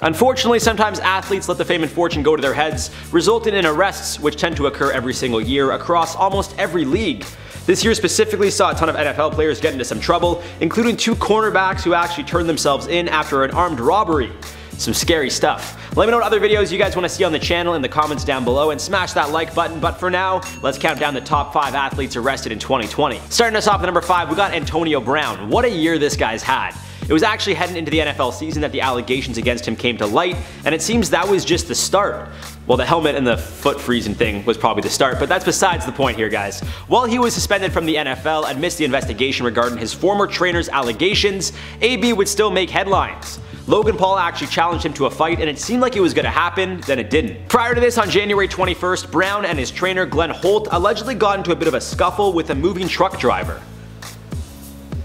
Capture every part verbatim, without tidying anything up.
Unfortunately, sometimes athletes let the fame and fortune go to their heads, resulting in arrests which tend to occur every single year across almost every league. This year specifically saw a ton of N F L players get into some trouble, including two cornerbacks who actually turned themselves in after an armed robbery. Some scary stuff. Let me know what other videos you guys want to see on the channel in the comments down below and smash that like button, but for now, let's count down the top five athletes arrested in twenty twenty. Starting us off at number five, we got Antonio Brown. What a year this guy's had. It was actually heading into the N F L season that the allegations against him came to light, and it seems that was just the start. Well, the helmet and the foot freezing thing was probably the start, but that's besides the point here, guys. While he was suspended from the N F L amidst the investigation regarding his former trainer's allegations, A B would still make headlines. Logan Paul actually challenged him to a fight, and it seemed like it was going to happen, then it didn't. Prior to this, on January twenty-first, Brown and his trainer Glenn Holt allegedly got into a bit of a scuffle with a moving truck driver.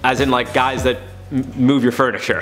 As in, like, guys that move your furniture.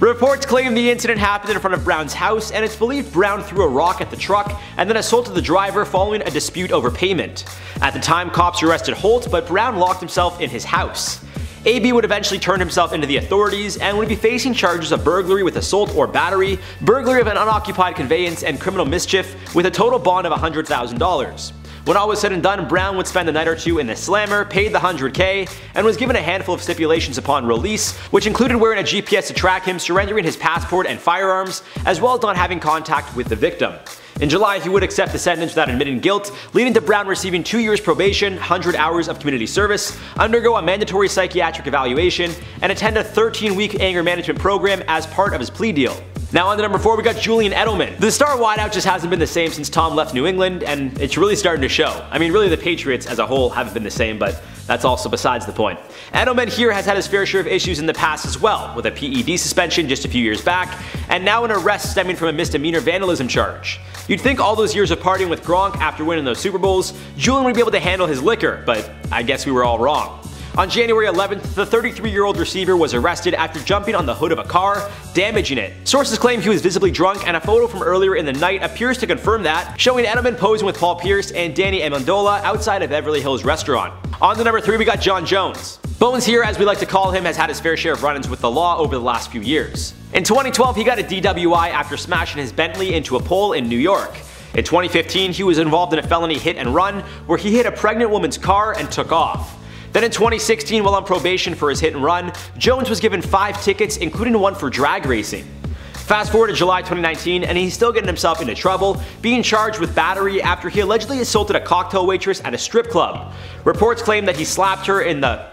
Reports claim the incident happened in front of Brown's house, and it's believed Brown threw a rock at the truck and then assaulted the driver following a dispute over payment. At the time, cops arrested Holt, but Brown locked himself in his house. A B would eventually turn himself into the authorities and would be facing charges of burglary with assault or battery, burglary of an unoccupied conveyance, and criminal mischief with a total bond of one hundred thousand dollars. When all was said and done, Brown would spend the night or two in the slammer, paid the one hundred K, and was given a handful of stipulations upon release, which included wearing a G P S to track him, surrendering his passport and firearms, as well as not having contact with the victim. In July, he would accept the sentence without admitting guilt, leading to Brown receiving two years probation, one hundred hours of community service, undergo a mandatory psychiatric evaluation, and attend a thirteen week anger management program as part of his plea deal. Now on to number four, we got Julian Edelman. The star wideout just hasn't been the same since Tom left New England, and it's really starting to show. I mean, really the Patriots as a whole haven't been the same, but that's also besides the point. Edelman here has had his fair share of issues in the past as well, with a P E D suspension just a few years back, and now an arrest stemming from a misdemeanor vandalism charge. You'd think all those years of partying with Gronk after winning those Super Bowls, Julian would be able to handle his liquor, but I guess we were all wrong. On January eleventh, the thirty-three year old receiver was arrested after jumping on the hood of a car, damaging it. Sources claim he was visibly drunk, and a photo from earlier in the night appears to confirm that, showing Edelman posing with Paul Pierce and Danny Amendola outside of Beverly Hills restaurant. On to number three, we got John Jones. Bones here, as we like to call him, has had his fair share of run-ins with the law over the last few years. In twenty twelve, he got a D W I after smashing his Bentley into a pole in New York. In twenty fifteen, he was involved in a felony hit and run where he hit a pregnant woman's car and took off. Then in twenty sixteen, while on probation for his hit and run, Jones was given five tickets, including one for drag racing. Fast forward to July twenty nineteen, and he's still getting himself into trouble, being charged with battery after he allegedly assaulted a cocktail waitress at a strip club. Reports claim that he slapped her in the,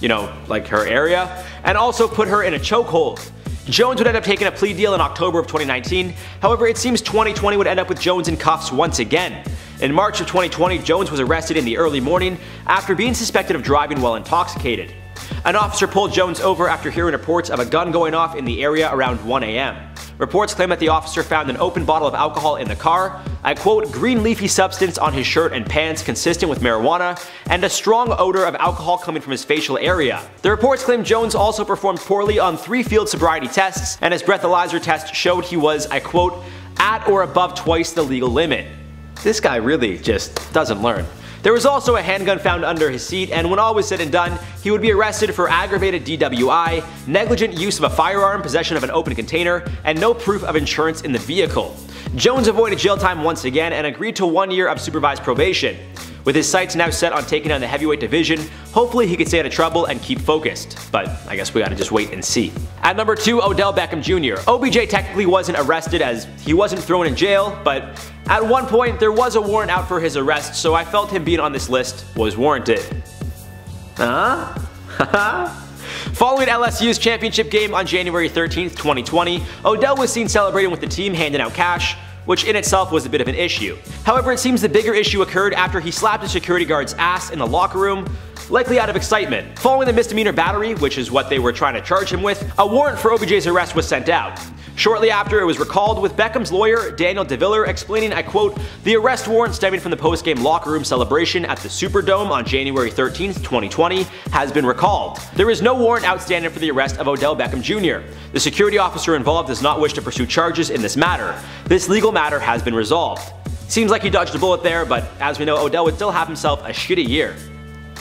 you know, like her area, and also put her in a chokehold. Jones would end up taking a plea deal in October of twenty nineteen, however it seems twenty twenty would end up with Jones in cuffs once again. In March of twenty twenty, Jones was arrested in the early morning after being suspected of driving while intoxicated. An officer pulled Jones over after hearing reports of a gun going off in the area around one A M Reports claim that the officer found an open bottle of alcohol in the car, a quote, green leafy substance on his shirt and pants consistent with marijuana, and a strong odor of alcohol coming from his facial area. The reports claim Jones also performed poorly on three field sobriety tests, and his breathalyzer test showed he was, I quote, at or above twice the legal limit. This guy really just doesn't learn. There was also a handgun found under his seat, and when all was said and done, he would be arrested for aggravated D W I, negligent use of a firearm, possession of an open container, and no proof of insurance in the vehicle. Jones avoided jail time once again and agreed to one year of supervised probation. With his sights now set on taking on the heavyweight division, hopefully he could stay out of trouble and keep focused. But I guess we gotta just wait and see. At number two, Odell Beckham Junior O B J technically wasn't arrested as he wasn't thrown in jail, but at one point there was a warrant out for his arrest, so I felt him being on this list was warranted. Huh? Haha? Following L S U's championship game on January thirteenth, twenty twenty, Odell was seen celebrating with the team, handing out cash, which in itself was a bit of an issue. However, it seems the bigger issue occurred after he slapped a security guard's ass in the locker room, likely out of excitement. Following the misdemeanor battery, which is what they were trying to charge him with, a warrant for O B J's arrest was sent out. Shortly after, it was recalled, with Beckham's lawyer, Daniel DeViller, explaining, I quote, the arrest warrant stemming from the post-game locker room celebration at the Superdome on January thirteenth, twenty twenty, has been recalled. There is no warrant outstanding for the arrest of Odell Beckham Junior The security officer involved does not wish to pursue charges in this matter. This legal matter has been resolved. Seems like he dodged a bullet there, but as we know, Odell would still have himself a shitty year.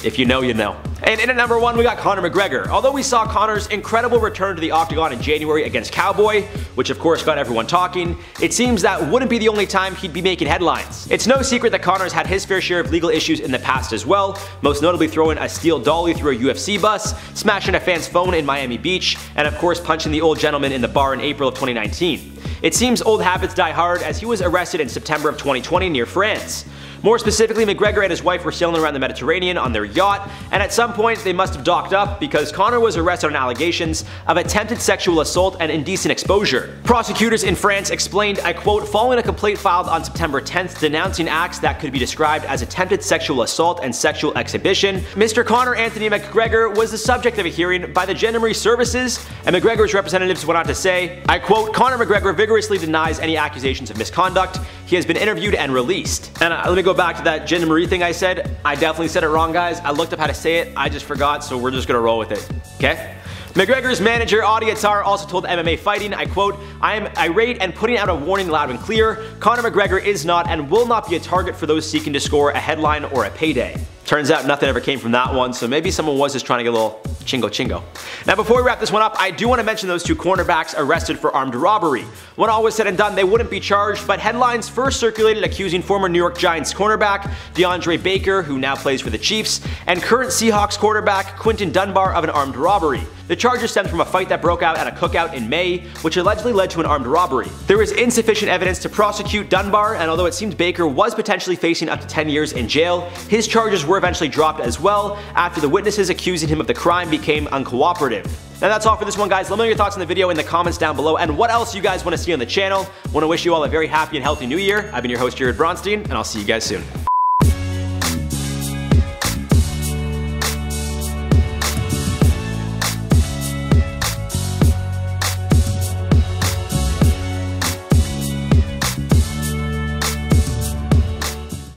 If you know, you know. And in at number one, we got Conor McGregor. Although we saw Conor's incredible return to the octagon in January against Cowboy, which of course got everyone talking, it seems that wouldn't be the only time he'd be making headlines. It's no secret that Conor's had his fair share of legal issues in the past as well, most notably throwing a steel dolly through a U F C bus, smashing a fan's phone in Miami Beach, and of course punching the old gentleman in the bar in April of twenty nineteen. It seems old habits die hard, as he was arrested in September of twenty twenty near France. More specifically, McGregor and his wife were sailing around the Mediterranean on their yacht, and at some point they must have docked up because Conor was arrested on allegations of attempted sexual assault and indecent exposure. Prosecutors in France explained, I quote, following a complaint filed on September tenth denouncing acts that could be described as attempted sexual assault and sexual exhibition, Mister Conor Anthony McGregor was the subject of a hearing by the Gendarmerie Services, and McGregor's representatives went on to say, I quote, Conor McGregor vigorously denies any accusations of misconduct. He has been interviewed and released. And uh, let me go back to that Gendarmerie thing I said. I definitely said it wrong, guys. I looked up how to say it. I just forgot, so we're just gonna roll with it, okay? McGregor's manager, Adi Attar, also told M M A Fighting, I quote, I am irate and putting out a warning loud and clear. Conor McGregor is not and will not be a target for those seeking to score a headline or a payday. Turns out nothing ever came from that one, so maybe someone was just trying to get a little chingo chingo. Now before we wrap this one up, I do want to mention those two cornerbacks arrested for armed robbery. When all was said and done, they wouldn't be charged, but headlines first circulated accusing former New York Giants cornerback DeAndre Baker, who now plays for the Chiefs, and current Seahawks quarterback Quinton Dunbar of an armed robbery. The charges stemmed from a fight that broke out at a cookout in May, which allegedly led to an armed robbery. There was insufficient evidence to prosecute Dunbar, and although it seemed Baker was potentially facing up to ten years in jail, his charges were eventually dropped as well after the witnesses accusing him of the crime became uncooperative. Now that's all for this one, guys. Let me know your thoughts on the video in the comments down below and what else you guys want to see on the channel. I want to wish you all a very happy and healthy new year. I've been your host, Jared Bronstein, and I'll see you guys soon.